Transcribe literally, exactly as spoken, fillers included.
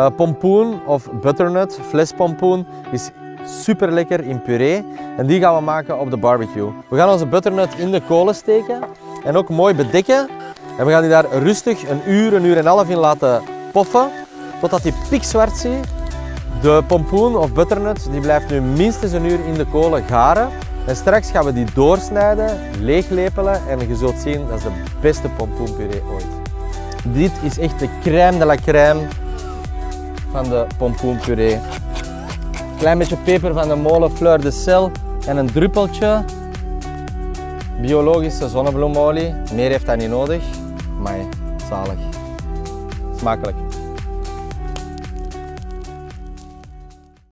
Uh, pompoen of butternut, flespompoen, is super lekker in puree en die gaan we maken op de barbecue. We gaan onze butternut in de kolen steken en ook mooi bedekken. En we gaan die daar rustig een uur, een uur en een half in laten poffen totdat die pikzwart zie. De pompoen of butternut die blijft nu minstens een uur in de kolen garen. En straks gaan we die doorsnijden, leeglepelen en je zult zien dat is de beste pompoenpuree ooit. Dit is echt de crème de la crème van de pompoenpuree. Een klein beetje peper van de molen Fleur de Sel en een druppeltje biologische zonnebloemolie. Meer heeft dat niet nodig, maar zalig. Smakelijk.